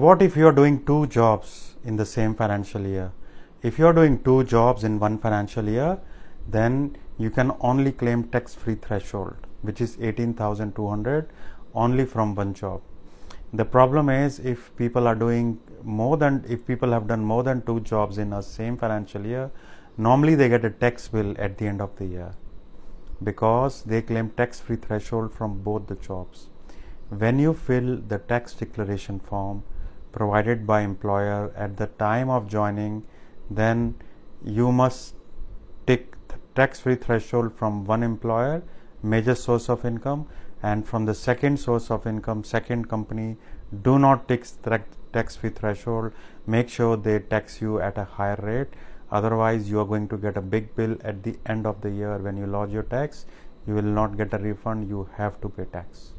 What if you are doing two jobs in the same financial year? If you are doing two jobs in one financial year, then you can only claim tax-free threshold, which is 18,200 only from one job. The problem is if people have done more than two jobs in a same financial year, normally they get a tax bill at the end of the year because they claim tax-free threshold from both the jobs. When you fill the tax declaration form provided by employer at the time of joining, then you must tick tax-free threshold from one employer, major source of income, and from the second source of income, second company. Do not tick tax-free threshold. Make sure they tax you at a higher rate. Otherwise, you are going to get a big bill at the end of the year. When you lodge your tax, you will not get a refund. You have to pay tax.